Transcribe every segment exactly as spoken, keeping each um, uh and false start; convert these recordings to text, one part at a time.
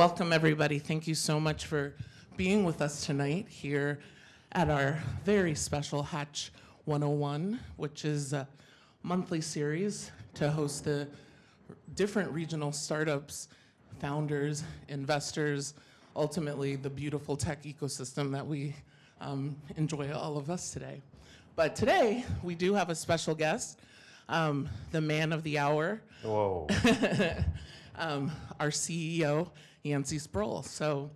welcome everybody. Thank you so much for being with us tonight here at our very special Hatch one oh one, which is a monthly series to host the different regional startups, founders, investors, ultimately the beautiful tech ecosystem that we um, enjoy all of us today. But today, we do have a special guest, um, the man of the hour. Whoa. um, our C E O, Yancey Spruill. So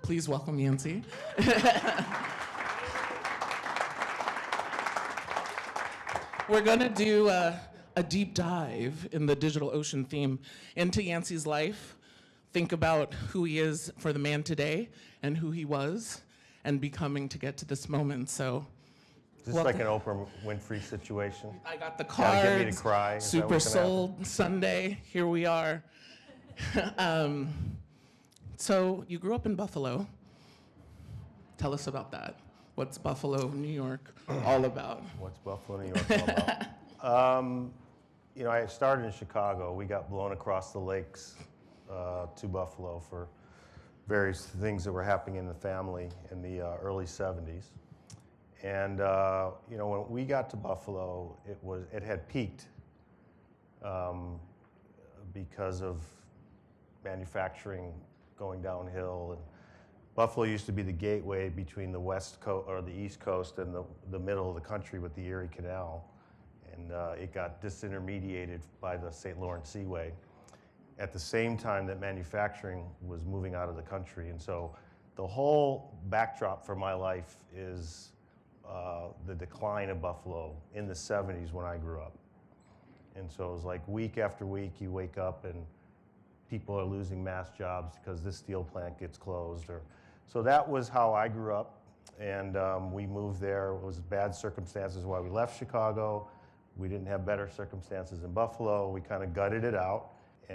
please welcome Yancey. We're going to do a, a deep dive in the digital ocean theme into Yancey's life, think about who he is for the man today and who he was and becoming to get to this moment. So Is this like an Oprah Winfrey situation? I got the cards. Gotta get me to cry. Is Super Sold Sunday. Here we are. um, so you grew up in Buffalo. Tell us about that. What's Buffalo, New York all about? What's Buffalo, New York all about? um, you know, I started in Chicago. We got blown across the lakes uh, to Buffalo for various things that were happening in the family in the uh, early seventies. And uh, you know, when we got to Buffalo, it was it had peaked um, because of manufacturing going downhill. And Buffalo used to be the gateway between the west coast or the east coast and the the middle of the country with the Erie Canal, and uh, it got disintermediated by the Saint Lawrence Seaway. At the same time that manufacturing was moving out of the country, and so the whole backdrop for my life is Uh, the decline of Buffalo in the seventies when I grew up. And so it was like week after week, you wake up and people are losing mass jobs because this steel plant gets closed. Or, so that was how I grew up. And um, we moved there. It was bad circumstances why we left Chicago. We didn't have better circumstances in Buffalo. We kind of gutted it out.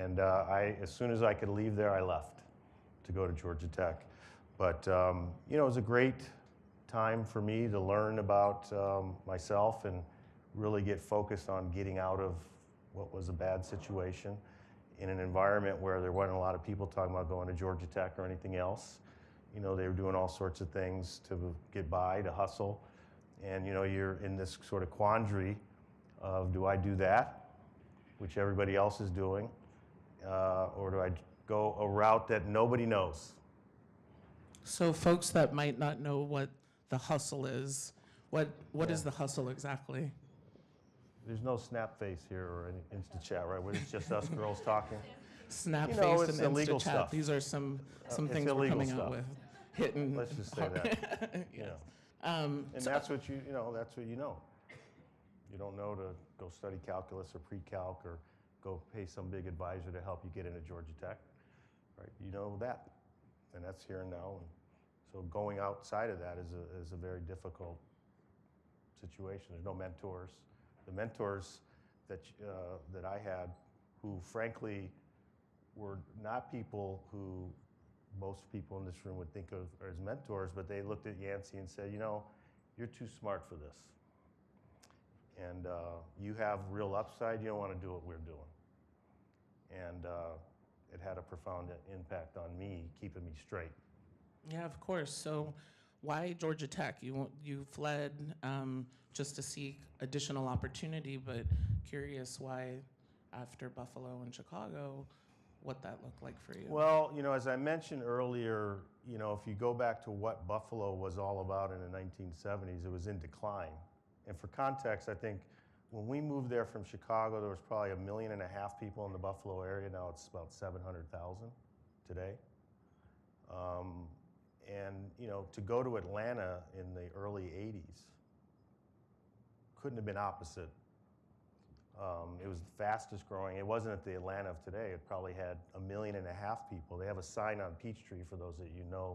And uh, I, as soon as I could leave there, I left to go to Georgia Tech. But um, you know, it was a great time for me to learn about um, myself and really get focused on getting out of what was a bad situation in an environment where there weren't a lot of people talking about going to Georgia Tech or anything else. You know, they were doing all sorts of things to get by, to hustle. And you know, you're in this sort of quandary of, do I do that, which everybody else is doing, uh, or do I go a route that nobody knows? So folks that might not know what the hustle is. What what yeah. is the hustle exactly? There's no snap face here or any Insta chat, right? It's just us girls talking. Snap you face know, and Insta chat. Stuff. These are some some uh, things we're coming stuff. out with. Hitting. Let's just say that. yes. You know. um, and so that's what you you know. That's what you know. You don't know to go study calculus or pre-calc or go pay some big advisor to help you get into Georgia Tech, right? You know that, and that's here and now. And so going outside of that is a, is a very difficult situation. There's no mentors. The mentors that, uh, that I had, who frankly were not people who most people in this room would think of as mentors, but they looked at Yancey and said, you know, you're too smart for this. And uh, you have real upside. You don't want to do what we're doing. And uh, it had a profound impact on me, keeping me straight. Yeah, of course. So why Georgia Tech? You, you fled um, just to seek additional opportunity, but curious why after Buffalo and Chicago, what that looked like for you. Well, you know, as I mentioned earlier, you know, if you go back to what Buffalo was all about in the nineteen seventies, it was in decline. And for context, I think when we moved there from Chicago, there was probably a million and a half people in the Buffalo area. Now it's about seven hundred thousand today. Um, And you know, to go to Atlanta in the early eighties couldn't have been opposite. Um, it was the fastest growing. It wasn't at the Atlanta of today. It probably had a million and a half people. They have a sign on Peachtree for those that you know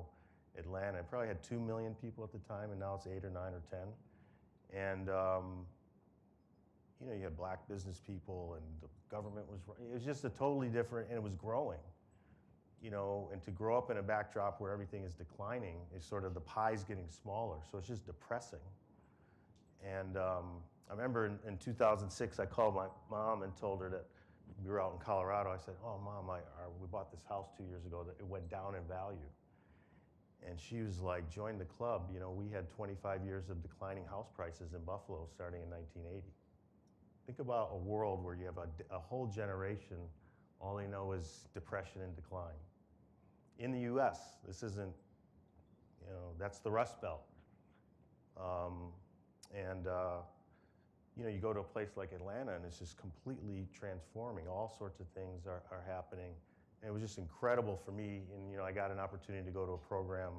Atlanta. It probably had two million people at the time, and now it's eight or nine or ten. And um, you know, you had black business people, and the government was. It was just a totally different, and it was growing. You know, and to grow up in a backdrop where everything is declining is sort of the pie's getting smaller. So it's just depressing. And um, I remember in, in two thousand six, I called my mom and told her that we were out in Colorado. I said, oh, Mom, I, I, we bought this house two years ago. It went down in value. And she was like, join the club. You know, we had twenty-five years of declining house prices in Buffalo starting in nineteen eighty. Think about a world where you have a, a whole generation, all they know is depression and decline. In the U S, this isn't, you know, that's the Rust Belt. Um, and, uh, you know, you go to a place like Atlanta and it's just completely transforming. All sorts of things are, are happening. And it was just incredible for me. And, you know, I got an opportunity to go to a program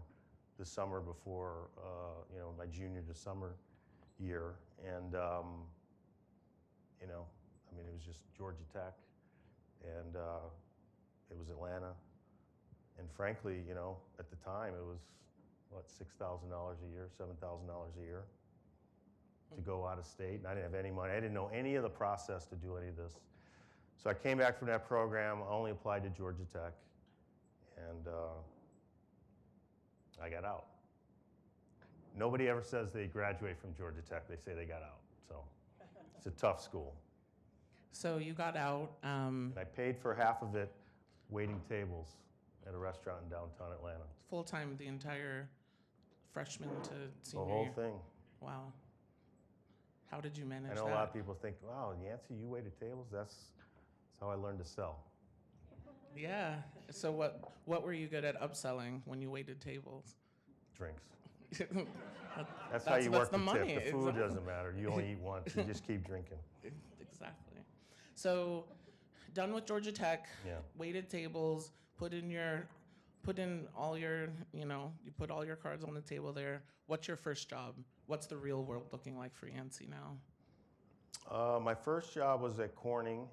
the summer before, uh, you know, my junior to summer year. And, um, you know, I mean, it was just Georgia Tech and uh, it was Atlanta. And frankly, you know, at the time it was, what, six thousand dollars a year, seven thousand dollars a year to go out of state. And I didn't have any money. I didn't know any of the process to do any of this. So I came back from that program, I only applied to Georgia Tech, and uh, I got out. Nobody ever says they graduate from Georgia Tech. They say they got out. So it's a tough school. So you got out. Um, and I paid for half of it waiting tables at a restaurant in downtown Atlanta. Full-time, the entire freshman to senior year? The whole year. Thing. Wow. How did you manage that? I know that? A lot of people think, wow, Yancey, you waited tables? That's, that's how I learned to sell. Yeah. So what, what were you good at upselling when you waited tables? Drinks. that, that's, that's how you work the, the money. Tip. The food exactly. Doesn't matter. You only eat once. You just keep drinking. Exactly. So done with Georgia Tech, yeah. Waited tables, put in your, put in all your, you know, you put all your cards on the table there. What's your first job? What's the real world looking like for Yancey now? Uh, my first job was at Corning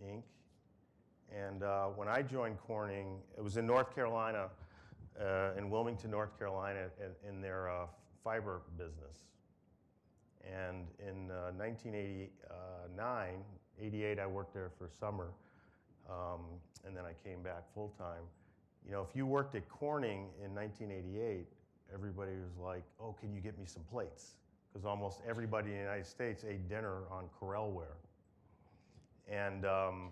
Incorporated. And uh, when I joined Corning, it was in North Carolina, uh, in Wilmington, North Carolina, in, in their uh, fiber business. And in uh, nineteen eighty-nine, eighty-eight, I worked there for summer, um, and then I came back full time. You know, if you worked at Corning in nineteen eighty-eight, everybody was like, oh, can you get me some plates? Because almost everybody in the United States ate dinner on Corelware. And, um,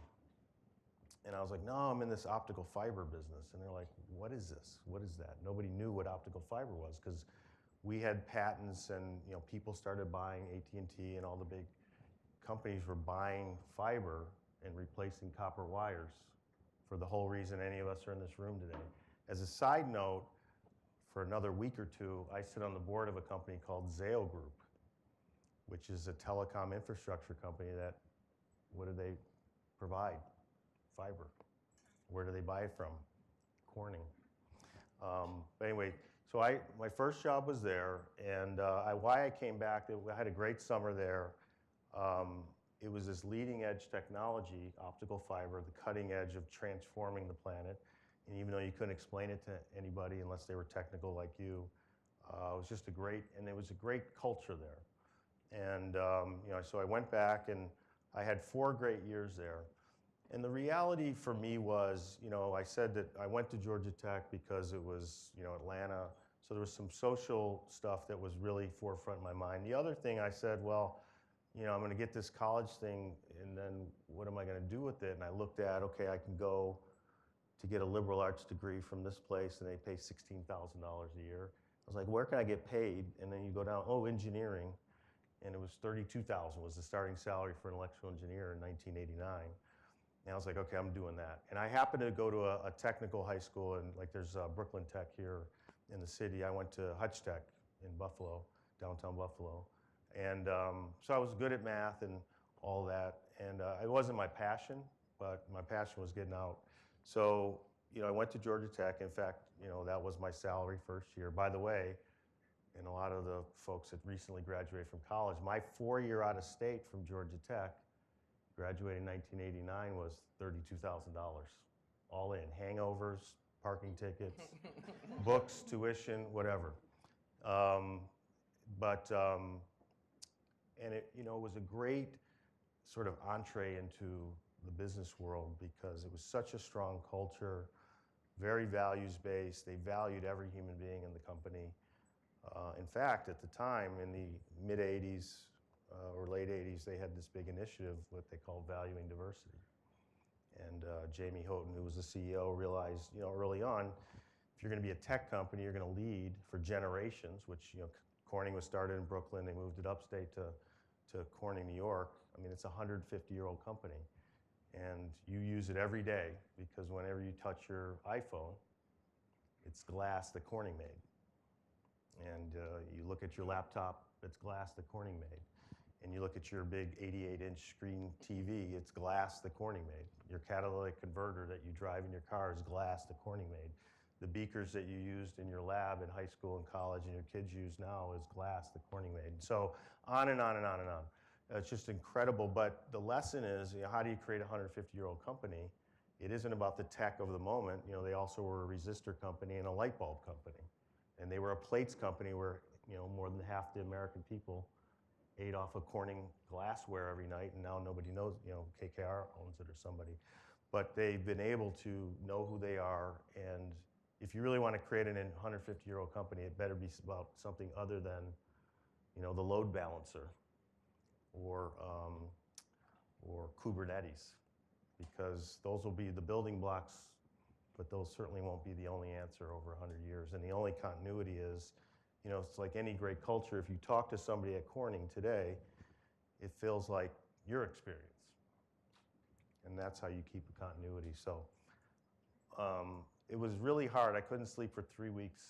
and I was like, no, I'm in this optical fiber business. And they're like, what is this? What is that? Nobody knew what optical fiber was, because we had patents, and you know, people started buying. A T and T and all the big companies were buying fiber and replacing copper wires, for the whole reason any of us are in this room today. As a side note, for another week or two, I sit on the board of a company called Zale Group, which is a telecom infrastructure company that, what do they provide? Fiber. Where do they buy it from? Corning. Um, but anyway, so I, my first job was there, and uh, I, why I came back, I had a great summer there. Um, It was this leading edge technology, optical fiber, the cutting edge of transforming the planet. And even though you couldn't explain it to anybody unless they were technical like you, uh, it was just a great, and it was a great culture there. And um, you know, so I went back and I had four great years there. And the reality for me was, you know, I said that I went to Georgia Tech because it was, you know, Atlanta. So there was some social stuff that was really forefront in my mind. The other thing I said, well, you know, I'm going to get this college thing, and then what am I going to do with it? And I looked at, okay, I can go to get a liberal arts degree from this place, and they pay sixteen thousand dollars a year. I was like, where can I get paid? And then you go down, oh, engineering, and it was thirty-two thousand dollars was the starting salary for an electrical engineer in nineteen eighty-nine. And I was like, okay, I'm doing that. And I happened to go to a, a technical high school, and like there's uh, Brooklyn Tech here in the city. I went to Hatch Tech in Buffalo, downtown Buffalo. And um, so I was good at math and all that, and uh, it wasn't my passion, but my passion was getting out. So, you know, I went to Georgia Tech. In fact, you know, that was my salary first year. By the way, and a lot of the folks that recently graduated from college, my four-year out of state from Georgia Tech, graduating in nineteen eighty-nine, was thirty-two thousand dollars, all in, hangovers, parking tickets, books, tuition, whatever. Um, but um, And it, you know, it was a great sort of entree into the business world, because it was such a strong culture, very values-based. They valued every human being in the company. Uh, in fact, at the time, in the mid-eighties uh, or late eighties, they had this big initiative, what they called valuing diversity. And uh, Jamie Houghton, who was the C E O, realized, you know, early on, if you're going to be a tech company, you're going to lead for generations, which, you know, Corning was started in Brooklyn. They moved it upstate to, to Corning, New York. I mean, it's a one hundred fifty-year-old company. And you use it every day, because whenever you touch your iPhone, it's glass that Corning made. And uh, you look at your laptop, it's glass that Corning made. And you look at your big eighty-eight inch screen T V, it's glass that Corning made. Your catalytic converter that you drive in your car is glass that Corning made. The beakers that you used in your lab in high school and college and your kids use now is glass that Corning made. So on and on and on and on. It's just incredible, but the lesson is, you know, how do you create a one hundred fifty-year-old company? It isn't about the tech of the moment. You know, they also were a resistor company and a light bulb company. And they were a plates company where, you know, more than half the American people ate off of Corning glassware every night, and now nobody knows, you know, K K R owns it or somebody. But they've been able to know who they are, and if you really want to create an one hundred fifty-year-old company, it better be about something other than, you know, the load balancer or, um, or Kubernetes, because those will be the building blocks, but those certainly won't be the only answer over one hundred years. And the only continuity is, you know, it's like any great culture. If you talk to somebody at Corning today, it feels like your experience. And that's how you keep a continuity. So um, it was really hard. I couldn't sleep for three weeks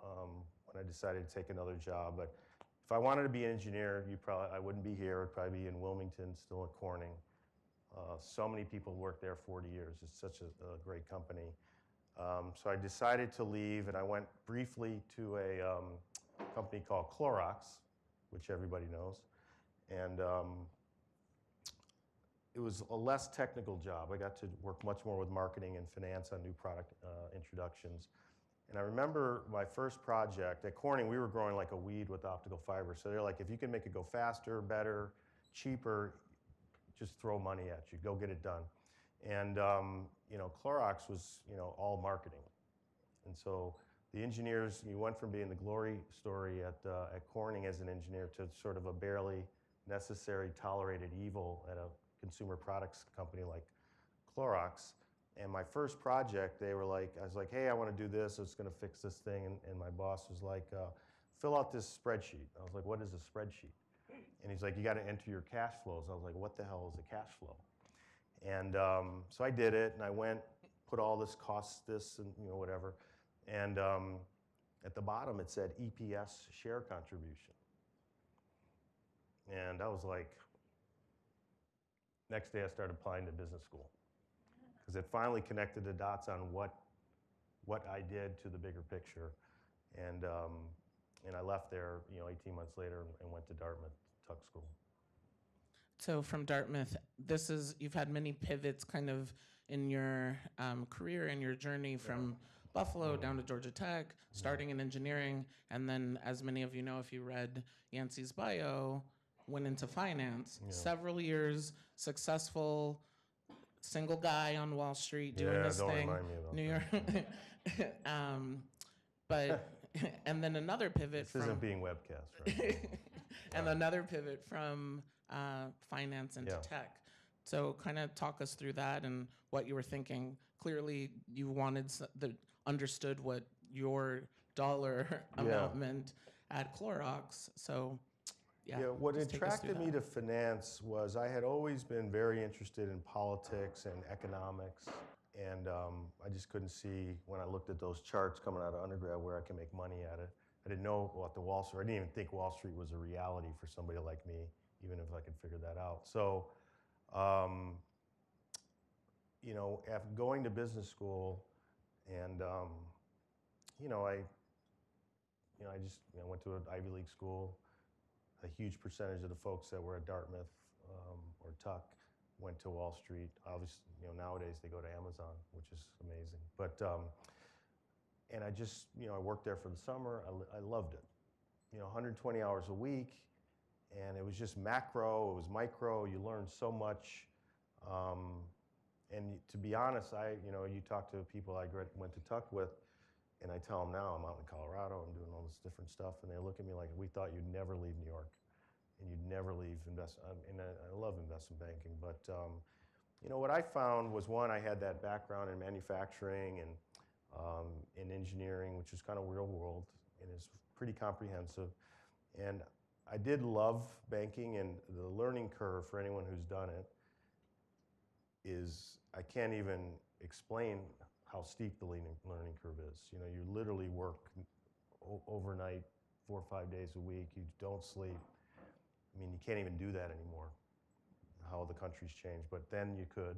um, when I decided to take another job. But if I wanted to be an engineer, you probably I wouldn't be here. I'd probably be in Wilmington, still at Corning. Uh, so many people worked there forty years. It's such a, a great company. Um, so I decided to leave, and I went briefly to a um, company called Clorox, which everybody knows. And um, it was a less technical job. I got to work much more with marketing and finance on new product uh, introductions. And I remember my first project at Corning, we were growing like a weed with optical fiber. So they're like, if you can make it go faster, better, cheaper, just throw money at you, go get it done. And um, you know, Clorox was, you know, all marketing. And so the engineers, you went from being the glory story at, uh, at Corning as an engineer to sort of a barely necessary tolerated evil at a consumer products company like Clorox. And my first project, they were like, I was like, hey, I want to do this. It's going to fix this thing. And, and my boss was like, uh, fill out this spreadsheet. I was like, what is a spreadsheet? And he's like, you got to enter your cash flows. I was like, what the hell is a cash flow? And um, so I did it, and I went, put all this cost, this, and you know, whatever. And um, at the bottom, it said E P S share contribution. And I was like, next day I started applying to business school, because it finally connected the dots on what, what I did to the bigger picture. And, um, and I left there, you know, eighteen months later and went to Dartmouth Tuck School. So from Dartmouth, this is, you've had many pivots kind of in your um, career and your journey from Buffalo down to Georgia Tech, starting in engineering, and then, as many of you know, if you read Yancey's bio, went into finance. Yeah. Several years, successful, single guy on Wall Street doing yeah, this don't thing. Remind me about New that. York. um, but. And then another pivot. This from, isn't being webcast, right? And right. Another pivot from uh, finance into yeah. tech. So, kind of talk us through that and what you were thinking. Clearly, you wanted the understood what your dollar yeah. amount meant at Clorox. So, yeah. Yeah. What attracted me to finance was I had always been very interested in politics and economics. And um, I just couldn't see, when I looked at those charts coming out of undergrad, where I can make money at it. I didn't know what the Wall Street, I didn't even think Wall Street was a reality for somebody like me, even if I could figure that out. So, um, you know, after going to business school and, um, you know, I, you know, I just you know, went to an Ivy League school. A huge percentage of the folks that were at Dartmouth um, or Tuck went to Wall Street. Obviously, you know, nowadays they go to Amazon, which is amazing. But, um, and I just, you know, I worked there for the summer. I, I loved it. You know, one hundred twenty hours a week, and it was just macro, it was micro. You learned so much. Um, and to be honest, I, you know, you talk to people I went to Tuck with, and I tell them now I'm out in Colorado, I'm doing all this different stuff, and they look at me like, we thought you'd never leave New York. And you'd never leave invest. And I love investment banking, but um, You know, what I found was, one, I had that background in manufacturing and um, in engineering, which is kind of real world and is pretty comprehensive. And I did love banking, and the learning curve for anyone who's done it is, I can't even explain how steep the learning curve is. You know, you literally work overnight, four or five days a week. You don't sleep. I mean, you can't even do that anymore, how the country's changed, but then you could.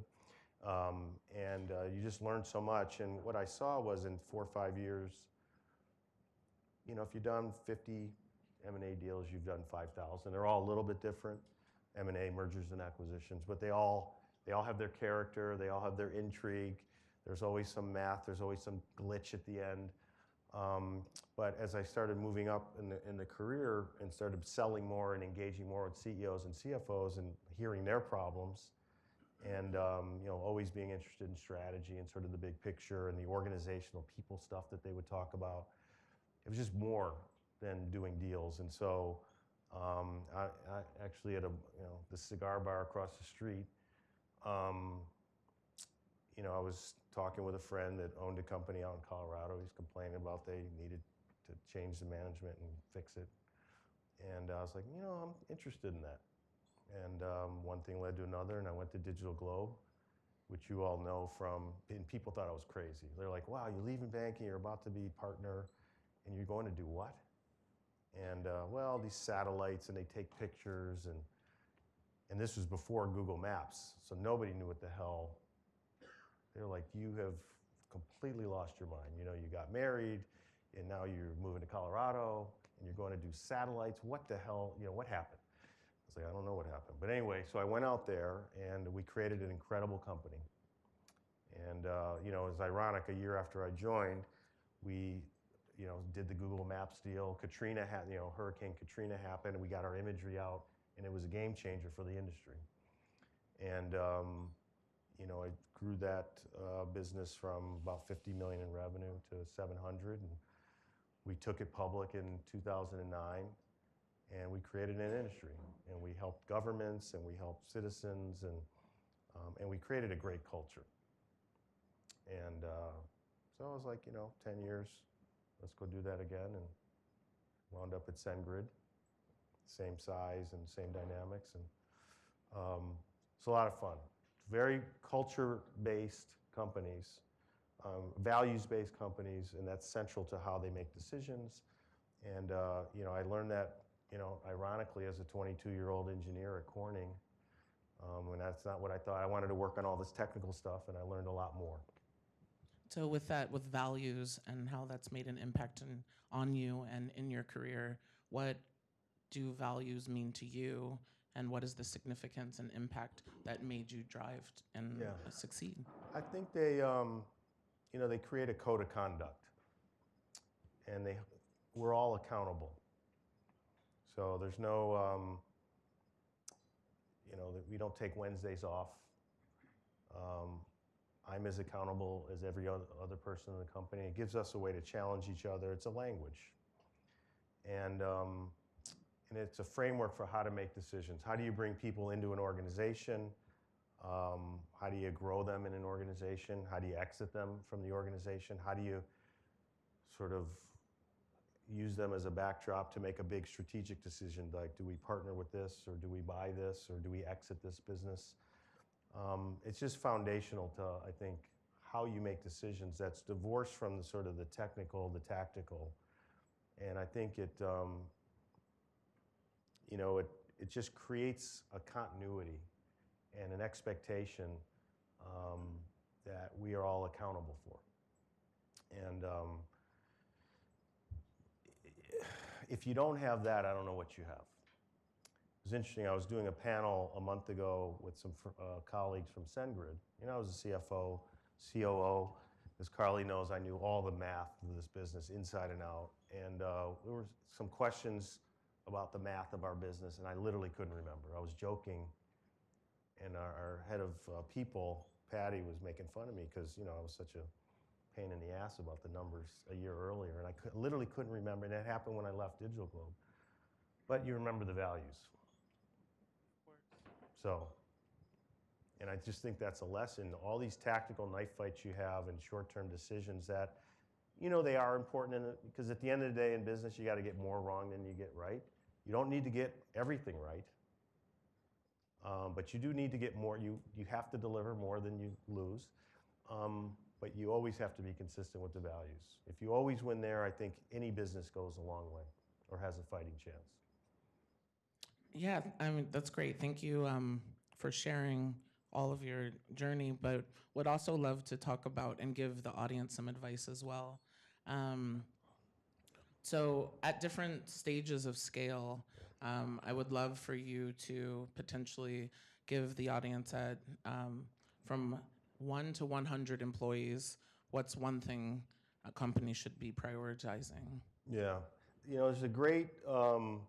Um, and uh, you just learned so much. And what I saw was, in four or five years, you know, if you've done fifty M and A deals, you've done five thousand. They're all a little bit different, M and A, mergers and acquisitions, but they all, they all have their character. They all have their intrigue. There's always some math. There's always some glitch at the end. Um, but as I started moving up in the, in the career and started selling more and engaging more with C E Os and C F Os and hearing their problems, and um, you know, always being interested in strategy and sort of the big picture and the organizational people stuff that they would talk about, it was just more than doing deals. And so um, I, I actually at a you know the cigar bar across the street, um, you know, I was talking with a friend that owned a company out in Colorado. He's complaining about they needed to change the management and fix it. And I was like, you know, I'm interested in that. And um, one thing led to another, and I went to Digital Globe, which you all know from, and people thought I was crazy. They're like, wow, you're leaving banking, you're about to be partner, and you're going to do what? And uh, well, these satellites, and they take pictures, and, and this was before Google Maps, so nobody knew what the hell. They're like, you have completely lost your mind. You know, you got married, and now you're moving to Colorado, and you're going to do satellites. What the hell? You know, what happened? I was like, I don't know what happened. But anyway, so I went out there, and we created an incredible company. And, uh, you know, it's ironic, a year after I joined, we, you know, did the Google Maps deal. Katrina had, you know, Hurricane Katrina happened, and we got our imagery out, and it was a game changer for the industry. And, um, you know, I grew that uh, business from about fifty million in revenue to seven hundred, and we took it public in two thousand nine, and we created an industry, and we helped governments, and we helped citizens, and um, and we created a great culture. And uh, so I was like, you know, ten years, let's go do that again, and wound up at SendGrid, same size and same dynamics, and um, it's a lot of fun. Very culture-based companies, um, values-based companies, and that's central to how they make decisions. And uh, you know, I learned that, you know, ironically, as a twenty-two-year-old engineer at Corning, um, and that's not what I thought. I wanted to work on all this technical stuff, and I learned a lot more. So with that, with values and how that's made an impact in, on you and in your career, what do values mean to you? And what is the significance and impact that made you drive and yeah. succeed? I think they, um, you know, they create a code of conduct, and they, we're all accountable. So there's no, um, you know, we don't take Wednesdays off. Um, I'm as accountable as every other person in the company. It gives us a way to challenge each other. It's a language, and. Um, And it's a framework for how to make decisions. How do you bring people into an organization? Um, how do you grow them in an organization? How do you exit them from the organization? How do you sort of use them as a backdrop to make a big strategic decision? Like, do we partner with this, or do we buy this, or do we exit this business? Um, it's just foundational to, I think, how you make decisions that's divorced from the sort of the technical, the tactical. And I think it, um, you know, it, it just creates a continuity and an expectation um, that we are all accountable for. And um, if you don't have that, I don't know what you have. It was interesting. I was doing a panel a month ago with some uh, colleagues from SendGrid. You know, I was a C F O, C O O. As Carly knows, I knew all the math of this business inside and out. And uh, there were some questions about the math of our business, and I literally couldn't remember. I was joking, and our, our head of uh, people, Patty, was making fun of me because, you know, I was such a pain in the ass about the numbers a year earlier, and I could, literally couldn't remember, and that happened when I left Digital Globe. But you remember the values. So And I just think that's a lesson. All these tactical knife fights you have and short-term decisions that, you know, they are important because at the end of the day in business, you got to get more wrong than you get right. You don't need to get everything right, um, but you do need to get more. You, you have to deliver more than you lose, um, but you always have to be consistent with the values. If you always win there, I think any business goes a long way or has a fighting chance. Yeah, I mean, that's great. Thank you um, for sharing all of your journey, but would also love to talk about and give the audience some advice as well. Um, so at different stages of scale, um, I would love for you to potentially give the audience at um, from one to one hundred employees, what's one thing a company should be prioritizing? Yeah, you know, there's a great um,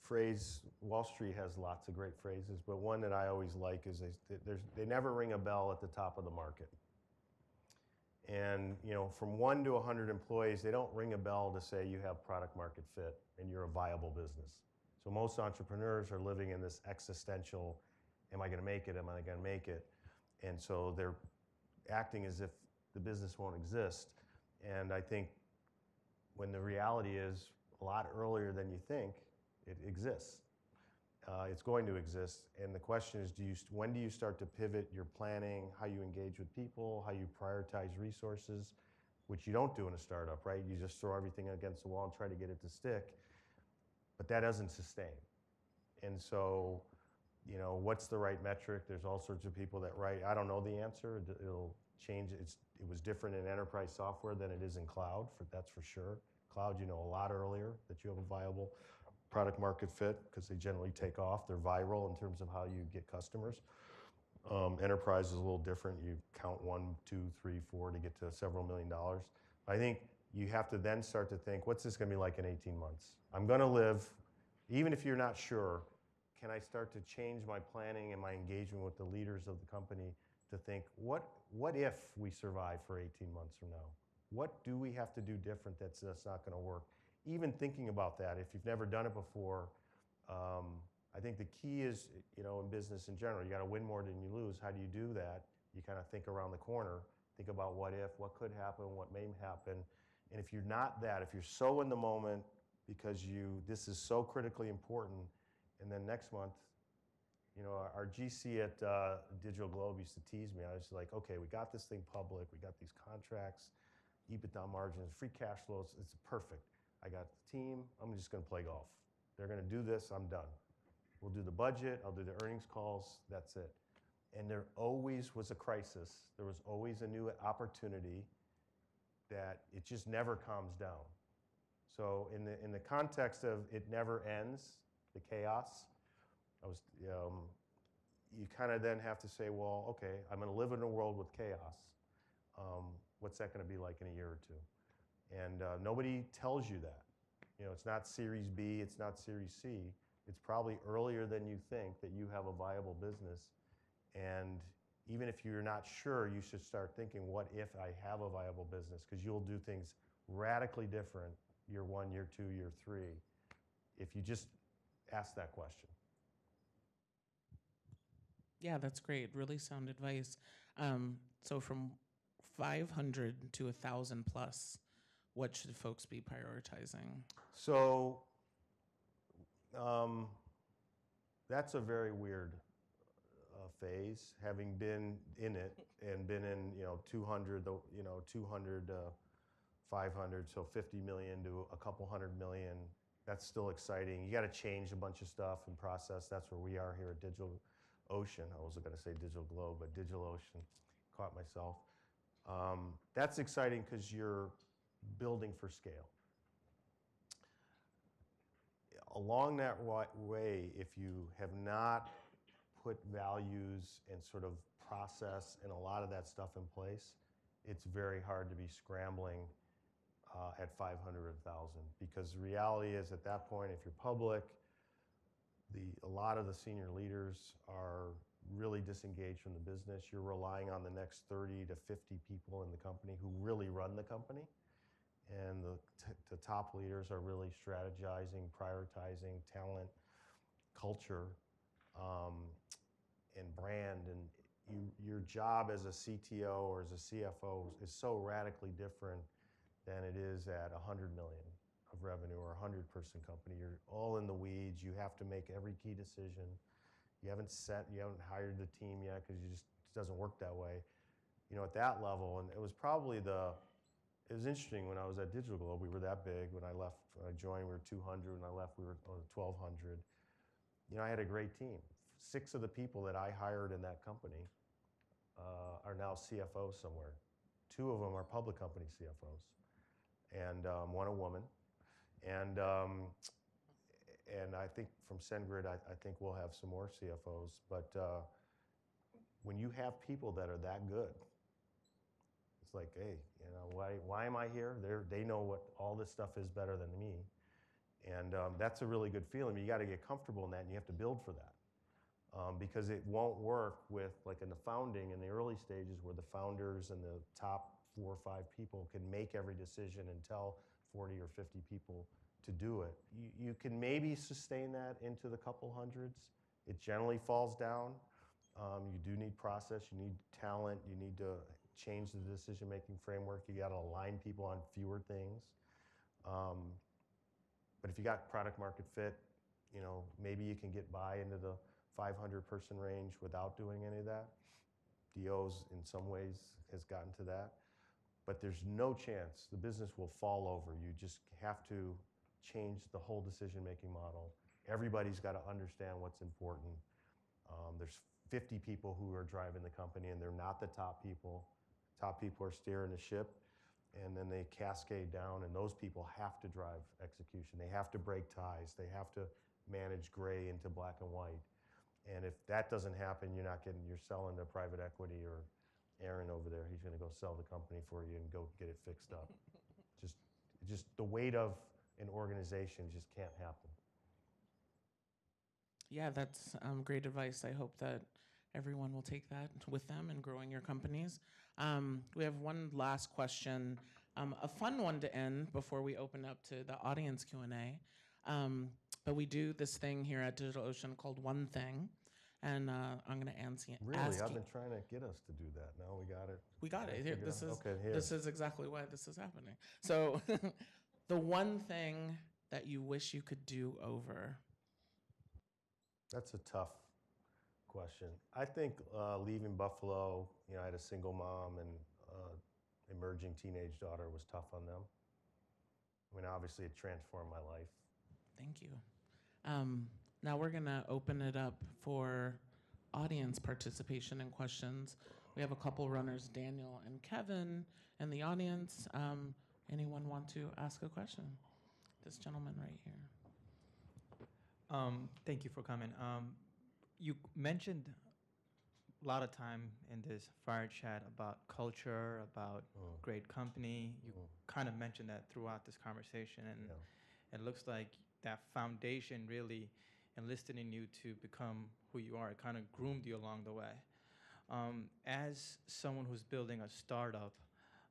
phrase. Wall Street has lots of great phrases, but one that I always like is they, they never ring a bell at the top of the market. And you know, from one to one hundred employees, they don't ring a bell to say you have product market fit and you're a viable business. So most entrepreneurs are living in this existential, am I gonna make it, am I gonna make it? And so they're acting as if the business won't exist. And I think when the reality is a lot earlier than you think, it exists. Uh, it's going to exist. And the question is, do you, when do you start to pivot your planning, how you engage with people, how you prioritize resources, which you don't do in a startup, right? You just throw everything against the wall and try to get it to stick, but that doesn't sustain. And so, you know, what's the right metric? There's all sorts of people that write, I don't know the answer, it'll change. It's, it was different in enterprise software than it is in cloud, for, that's for sure. Cloud, you know a lot earlier that you have a viable product market fit because they generally take off. They're viral in terms of how you get customers. Um, enterprise is a little different. You count one, two, three, four to get to several million dollars. I think you have to then start to think, what's this going to be like in eighteen months? I'm going to live, even if you're not sure, can I start to change my planning and my engagement with the leaders of the company to think, what, what if we survive for eighteen months from now? What do we have to do different that's, that's not going to work? Even thinking about that, if you've never done it before, um, I think the key is, you know, in business in general, you got to win more than you lose. How do you do that? You kind of think around the corner, think about what if, what could happen, what may happen. And if you're not that, if you're so in the moment because you, this is so critically important, and then next month, you know, our, our G C at uh, Digital Globe used to tease me. I was like, okay, we got this thing public, we got these contracts, EBITDA margins, free cash flows, it's perfect. I got the team, I'm just gonna play golf. They're gonna do this, I'm done. We'll do the budget, I'll do the earnings calls, that's it. And there always was a crisis. There was always a new opportunity that it just never calms down. So in the, in the context of it never ends, the chaos, I was, um, you kind of then have to say, well, okay, I'm gonna live in a world with chaos. Um, what's that gonna be like in a year or two? And uh, nobody tells you that. You know, it's not Series B, it's not Series C. It's probably earlier than you think that you have a viable business. And even if you're not sure, you should start thinking, what if I have a viable business? Because you'll do things radically different year one, year two, year three, if you just ask that question. Yeah, that's great. Really sound advice. Um, so from five hundred to one thousand plus, what should folks be prioritizing? So um, that's a very weird uh, phase, having been in it and been in, you know, two hundred, you know, two hundred, uh, five hundred, so fifty million to a couple hundred million. That's still exciting. You got to change a bunch of stuff and process. That's where we are here at DigitalOcean. I was going to say Digital Globe, but DigitalOcean, caught myself. Um, that's exciting because you're building for scale. Along that way, if you have not put values and sort of process and a lot of that stuff in place, it's very hard to be scrambling uh, at five hundred thousand, because the reality is at that point, if you're public, the, a lot of the senior leaders are really disengaged from the business. You're relying on the next thirty to fifty people in the company who really run the company. And the, t the top leaders are really strategizing, prioritizing talent, culture, um, and brand, and you, your job as a C T O or as a C F O is so radically different than it is at one hundred million of revenue or a hundred person company. You're all in the weeds. You have to make every key decision. You haven't set, you haven't hired the team yet because you just, it doesn't work that way. You know, at that level, and it was probably the, it was interesting when I was at Digital Globe, we were that big. When I left, when I joined, we were two hundred. When I left, we were twelve hundred. You know, I had a great team. Six of the people that I hired in that company uh, are now C F Os somewhere. Two of them are public company C F Os, and um, one a woman. And um, and I think from SendGrid, I, I think we'll have some more C F Os. But uh, when you have people that are that good, it's like, hey, you know, why why am I here? They're, they know what all this stuff is better than me. And um, that's a really good feeling. You got to get comfortable in that, and you have to build for that. Um, because it won't work with, like in the founding, in the early stages where the founders and the top four or five people can make every decision and tell forty or fifty people to do it. You, you can maybe sustain that into the couple hundreds. It generally falls down. Um, you do need process, you need talent, you need to change the decision-making framework. You got to align people on fewer things. Um, but if you got product market fit, you know, maybe you can get by into the five hundred person range without doing any of that. D O's in some ways has gotten to that. But there's no chance the business will fall over. You just have to change the whole decision-making model. Everybody's got to understand what's important. Um, there's fifty people who are driving the company, and they're not the top people. Top people are steering the ship, and then they cascade down, and those people have to drive execution. They have to break ties. They have to manage gray into black and white. And if that doesn't happen, you're not getting, you're selling to private equity or Aaron over there, he's going to go sell the company for you and go get it fixed up. just, just the weight of an organization just can't happen. Yeah, that's um, great advice. I hope that everyone will take that with them in growing your companies. Um, we have one last question, um, a fun one to end before we open up to the audience Q and A. Um, but we do this thing here at DigitalOcean called One Thing. And uh, I'm going to answer it. Really? Ask I've been trying to get us to do that. Now we got it. We got it. Here, this, is, okay, here. this is exactly why this is happening. So the one thing that you wish you could do over. That's a tough question. I think uh, leaving Buffalo, you know, I had a single mom and uh, emerging teenage daughter was tough on them. I mean, obviously it transformed my life. Thank you. Um, Now we're going to open it up for audience participation and questions. We have a couple runners, Daniel and Kevin, in the audience. Um, anyone want to ask a question? This gentleman right here. Um, thank you for coming. Um, you mentioned a lot of time in this fire chat about culture, about oh. great company. You oh. kind of mentioned that throughout this conversation, and yeah. it looks like that foundation really enlisted in you to become who you are. It kind of groomed you along the way. Um, as someone who's building a startup,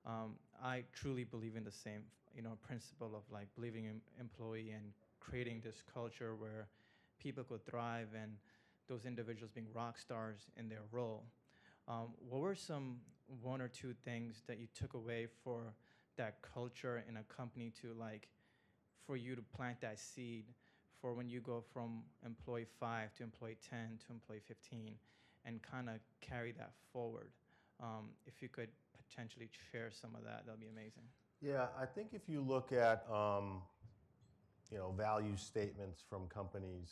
um, I truly believe in the same, you know, principle of like believing in employee and creating this culture where people could thrive and those individuals being rock stars in their role. Um, what were some one or two things that you took away for that culture in a company to like, for you to plant that seed for when you go from employee five to employee ten to employee fifteen and kind of carry that forward? Um, if you could potentially share some of that, that'd be amazing. Yeah, I think if you look at, um, you know, value statements from companies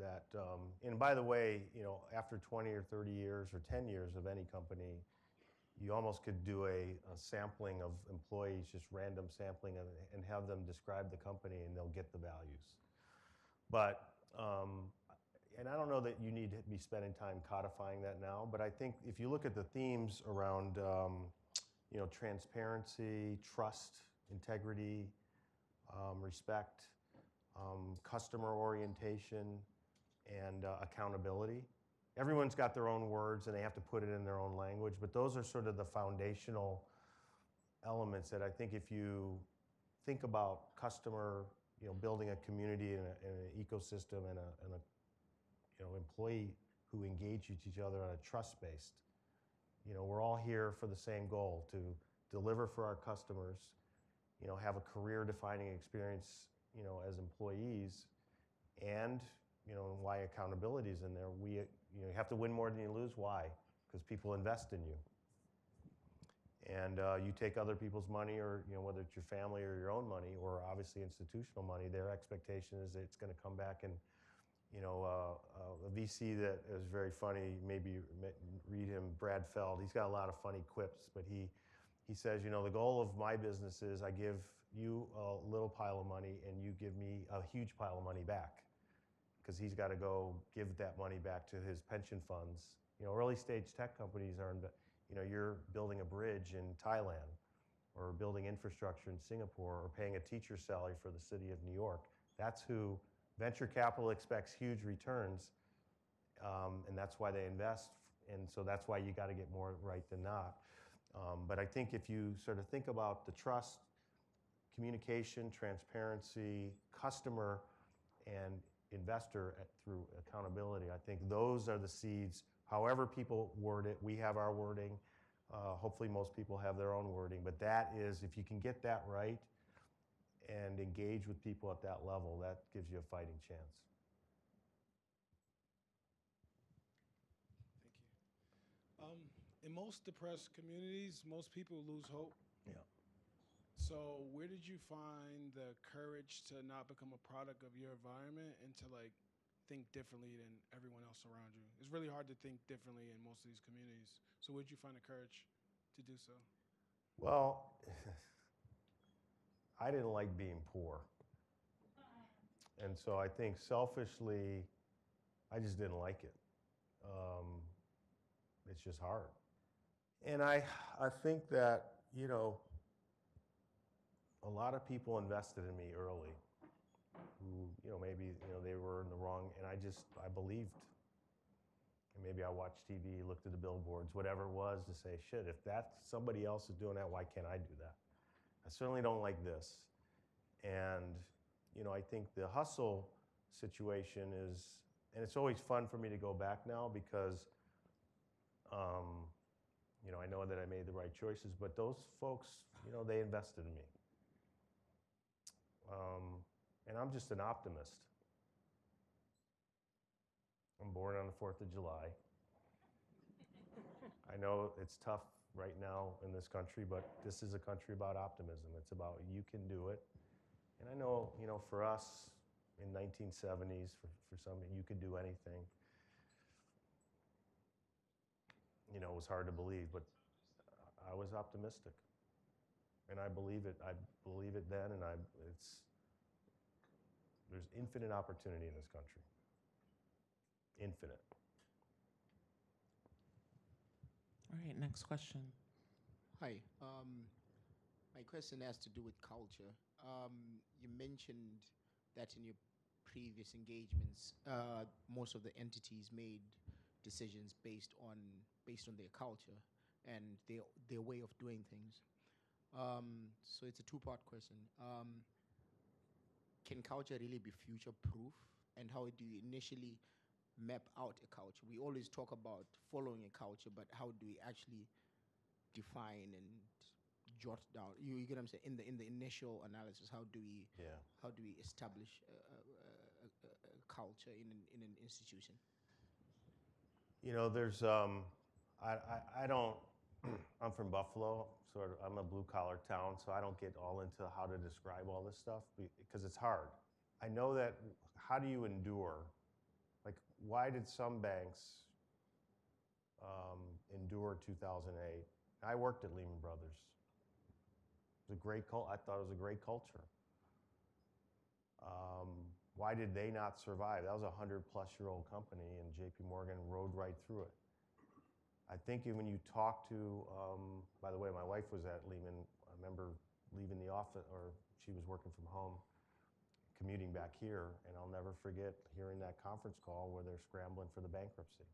that, um, and by the way, you know, after twenty or thirty years or ten years of any company, you almost could do a, a sampling of employees, just random sampling, and, and have them describe the company and they'll get the values. But, um, and I don't know that you need to be spending time codifying that now, but I think if you look at the themes around, um, you know, transparency, trust, integrity, um, respect, um, customer orientation, and uh, accountability. Everyone's got their own words and they have to put it in their own language, but those are sort of the foundational elements that I think if you think about customer, you know, building a community and, a, and an ecosystem and a, and a you know, employee who engage with each other on a trust-based. You know, we're all here for the same goal, to deliver for our customers, you know, have a career-defining experience, you know, as employees, and, you know, why accountability is in there. We, you know, you have to win more than you lose. Why? Because people invest in you. And uh, you take other people's money, or, you know, whether it's your family or your own money, or obviously institutional money, their expectation is that it's going to come back. And, you know, uh, uh, a V C that is very funny, maybe read him, Brad Feld. He's got a lot of funny quips, but he, he says, you know, the goal of my business is I give you a little pile of money and you give me a huge pile of money back, because he's got to go give that money back to his pension funds. You know, early stage tech companies are, in, you know, you're building a bridge in Thailand, or building infrastructure in Singapore, or paying a teacher's salary for the city of New York. That's who venture capital expects huge returns, um, and that's why they invest. And so that's why you got to get more right than not. Um, but I think if you sort of think about the trust, communication, transparency, customer, and investor at, through accountability, I think those are the seeds. However people word it, we have our wording. Uh, hopefully most people have their own wording, but that is, if you can get that right and engage with people at that level, that gives you a fighting chance. Thank you. Um, in most depressed communities, most people lose hope. Yeah. So where did you find the courage to not become a product of your environment and to, like, think differently than everyone else around you? It's really hard to think differently in most of these communities. So where did you find the courage to do so? Well, I didn't like being poor. And so I think selfishly, I just didn't like it. Um, it's just hard. And I, I think that, you know, a lot of people invested in me early, who, you know, maybe, you know, they were in the wrong, and I just, I believed. And maybe I watched T V, looked at the billboards, whatever it was, to say, shit, if that somebody else is doing that, why can't I do that? I certainly don't like this. And, you know, I think the hustle situation is, and it's always fun for me to go back now, because, um, you know, I know that I made the right choices, but those folks, you know, they invested in me. Um, And I'm just an optimist. I'm born on the fourth of July. I know it's tough right now in this country, but this is a country about optimism. It's about, you can do it. And I know, you know, for us in nineteen seventies, for, for some, you could do anything. You know, it was hard to believe, but I was optimistic. And I believe it. I believe it then, and I, it's, there's infinite opportunity in this country. Infinite. All right, next question. Hi. Um, my question has to do with culture. Um, you mentioned that in your previous engagements, uh, most of the entities made decisions based on based on their culture and their their way of doing things. Um, so it's a two-part question. Um, Can culture really be future-proof? And how do you initially map out a culture? We always talk about following a culture, but how do we actually define and jot down? You, you get what I'm saying? In the in the initial analysis, how do we yeah. how do we establish a, a, a, a culture in an, in an institution? You know, there's um, I, I I don't. I'm from Buffalo, sort of. I'm a blue-collar town, so I don't get all into how to describe all this stuff, because it's hard. I know that, how do you endure? Like, why did some banks um, endure two thousand eight? I worked at Lehman Brothers. It was a great cult. I thought it was a great culture. Um, why did they not survive? That was a hundred-plus-year-old company, and J P. Morgan rode right through it. I think when you talk to, um, by the way, my wife was at Lehman. I remember leaving the office, or she was working from home, commuting back here, and I'll never forget hearing that conference call where they're scrambling for the bankruptcy.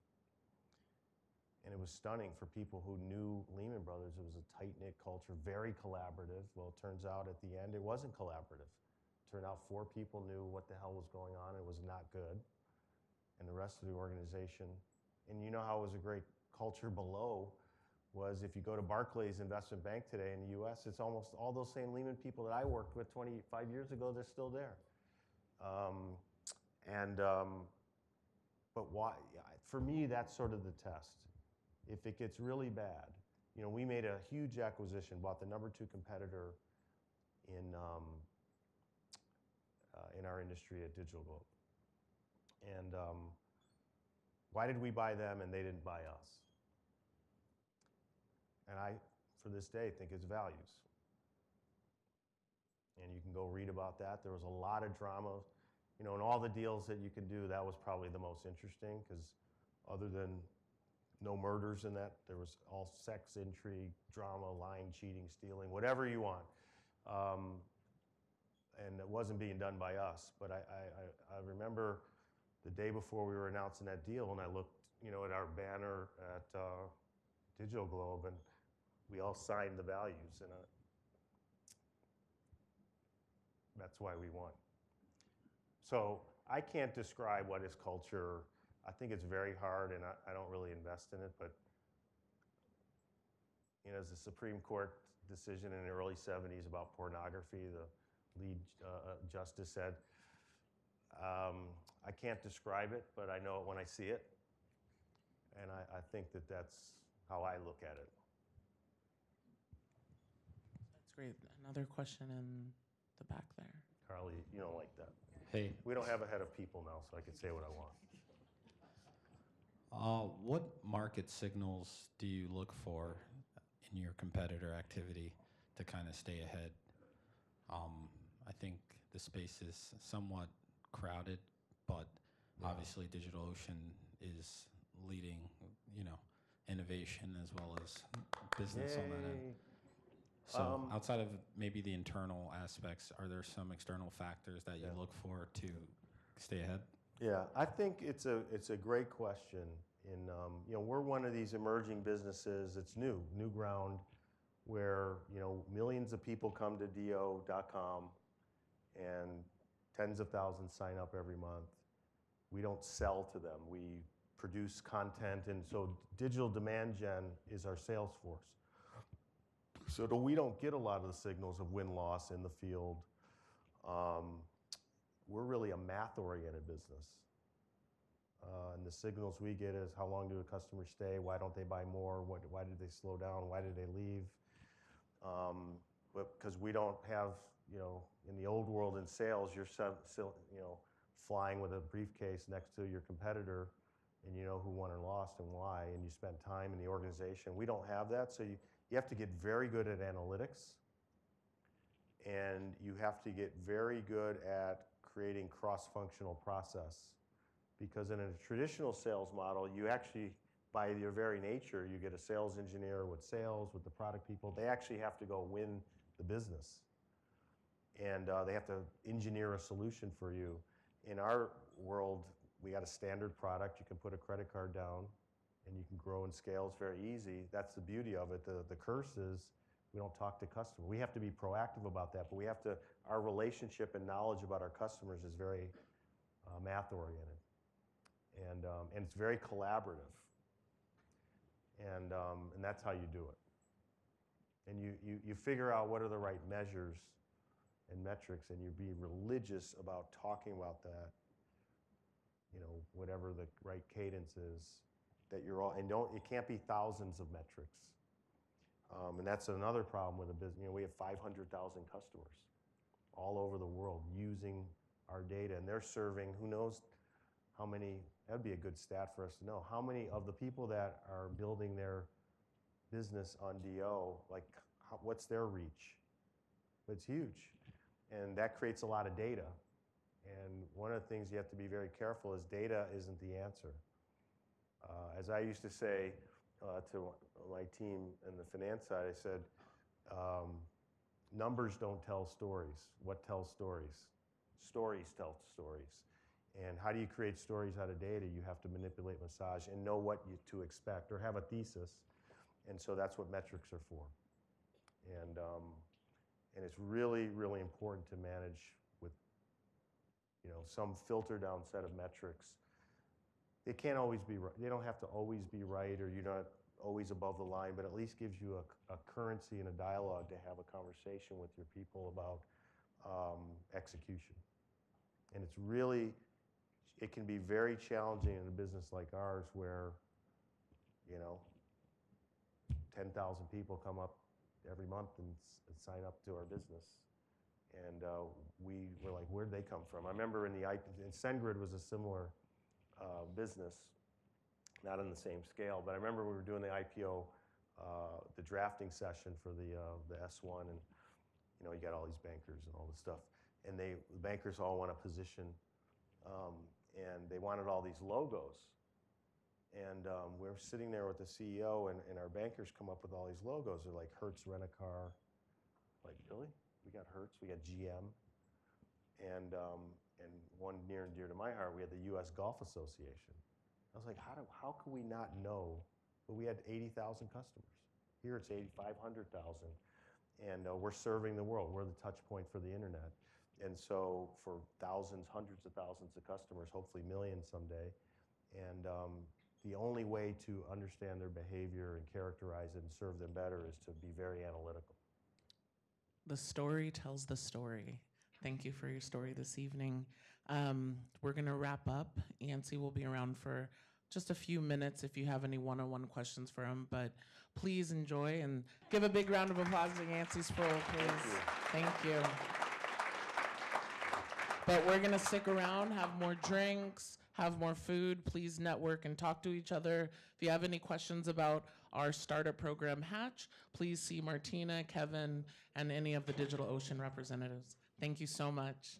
And it was stunning for people who knew Lehman Brothers. It was a tight-knit culture, very collaborative. Well, it turns out at the end, it wasn't collaborative. It turned out four people knew what the hell was going on. It was not good. And the rest of the organization and you know how it was a great culture below, was if you go to Barclays Investment Bank today in the U S, it's almost all those same Lehman people that I worked with twenty-five years ago, they're still there. Um, and, um, but why? For me, that's sort of the test. If it gets really bad, you know, we made a huge acquisition, bought the number two competitor in, um, uh, in our industry at Digital Globe. And um, why did we buy them and they didn't buy us? And I, for this day, think it's values. And you can go read about that. There was a lot of drama. You know, in all the deals that you can do, that was probably the most interesting, because other than no murders in that, there was all sex, intrigue, drama, lying, cheating, stealing, whatever you want. Um, and it wasn't being done by us. But I, I, I remember the day before we were announcing that deal, and I looked, you know, at our banner at uh, Digital Globe, and we all signed the values, and that's why we won. So I can't describe what is culture. I think it's very hard, and I, I don't really invest in it, but you know, as the Supreme Court decision in the early seventies about pornography, the lead uh, justice said, um, I can't describe it, but I know it when I see it. And I, I think that that's how I look at it. That's great. Another question in the back there. Carly, you don't like that. Hey. We don't have a head of people now, so I can say what I want. Uh, what market signals do you look for in your competitor activity to kind of stay ahead? Um, I think the space is somewhat crowded, but yeah. Obviously DigitalOcean is leading, you know, innovation as well as business Yay. On that end. So um, outside of maybe the internal aspects, are there some external factors that you yeah. look for to stay ahead? Yeah, I think it's a it's a great question. In um, you know, we're one of these emerging businesses. It's new, new ground, where you know millions of people come to D O dot com, and tens of thousands sign up every month. We don't sell to them. We produce content, and so digital demand gen is our sales force. So we don't get a lot of the signals of win-loss in the field. Um, we're really a math-oriented business. Uh, and the signals we get is how long do the customers stay, why don't they buy more, what, why did they slow down, why did they leave? Um, but because we don't have, you know, in the old world in sales, you're you know, flying with a briefcase next to your competitor, and you know who won or lost and why, and you spend time in the organization. We don't have that, so you, you have to get very good at analytics, and you have to get very good at creating cross-functional process, because in a traditional sales model, you actually, by your very nature, you get a sales engineer with sales, with the product people. They actually have to go win the business, and uh, they have to engineer a solution for you. In our world, we got a standard product. You can put a credit card down, and you can grow and scale. It's very easy. That's the beauty of it. The, the curse is we don't talk to customers. We have to be proactive about that, but we have to, our relationship and knowledge about our customers is very uh, math-oriented. And, um, and it's very collaborative. And, um, and that's how you do it. And you, you, you figure out what are the right measures and metrics, and you be religious about talking about that, you know, whatever the right cadence is that you're all, and don't, it can't be thousands of metrics. Um, and that's another problem with a business. You know, we have five hundred thousand customers all over the world using our data, and they're serving, who knows how many, that'd be a good stat for us to know, how many of the people that are building their business on D O, like how, what's their reach? It's huge. And that creates a lot of data. And one of the things you have to be very careful is data isn't the answer. Uh, as I used to say uh, to my team in the finance side, I said, um, numbers don't tell stories. What tells stories? Stories tell stories. And how do you create stories out of data? You have to manipulate, massage, and know what you, to expect, or have a thesis. And so that's what metrics are for. And, um, and it's really, really important to manage with, you know, some filter down set of metrics. It can't always be right. They don't have to always be right, or you're not always above the line, but at least gives you a, a currency and a dialogue to have a conversation with your people about um, execution. And it's really, it can be very challenging in a business like ours where, you know, ten thousand people come up every month and, and sign up to our business. And uh, we were like, where'd they come from? I remember in the, in SendGrid was a similar uh, business, not on the same scale, but I remember we were doing the I P O, uh, the drafting session for the, uh, the S one, and you know, you got all these bankers and all this stuff. And they, the bankers all want a position, um, and they wanted all these logos. And um, we were sitting there with the C E O, and, and our bankers come up with all these logos. They're like, Hertz Rent-A-Car. Like, really? We got Hertz, we got G M. And, um, and one near and dear to my heart, we had the U S Golf Association. I was like, how, do, how can we not know? But we had eighty thousand customers. Here it's eighty-five hundred thousand. And uh, we're serving the world. We're the touch point for the internet. And so for thousands, hundreds of thousands of customers, hopefully millions someday. And um, the only way to understand their behavior and characterize it and serve them better is to be very analytical. The story tells the story. Thank you for your story this evening. Um, we're gonna wrap up. Yancey will be around for just a few minutes if you have any one-on-one questions for him, but please enjoy and give a big round of applause to Yancey Spruill, please. Thank you. Thank you. But we're gonna stick around, have more drinks, have more food. Please network and talk to each other. If you have any questions about our startup program, Hatch, please see Martina, Kevin, and any of the DigitalOcean representatives. Thank you so much.